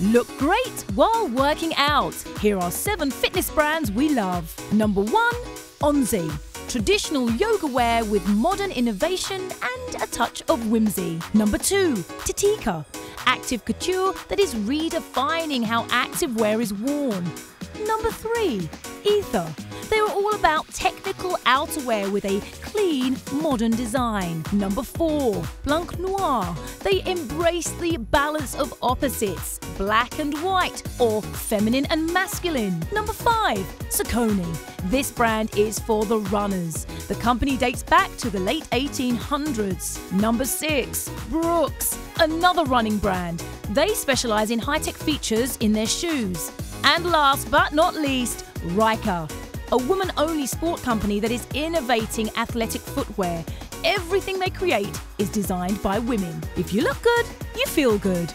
Look great while working out. Here are 7 fitness brands we love. Number 1, Onzie. Traditional yoga wear with modern innovation and a touch of whimsy. Number 2, Titika. Active couture that is redefining how active wear is worn. Number 3, Aether. They were all about technical outerwear with a clean, modern design. Number 4, Blanc Noir. They embraced the balance of opposites, black and white, or feminine and masculine. Number 5, Saucony. This brand is for the runners. The company dates back to the late 1800s. Number 6, Brooks, another running brand. They specialize in high-tech features in their shoes. And last but not least, Ryka. A woman-only sport company that is innovating athletic footwear. Everything they create is designed by women. If you look good, you feel good.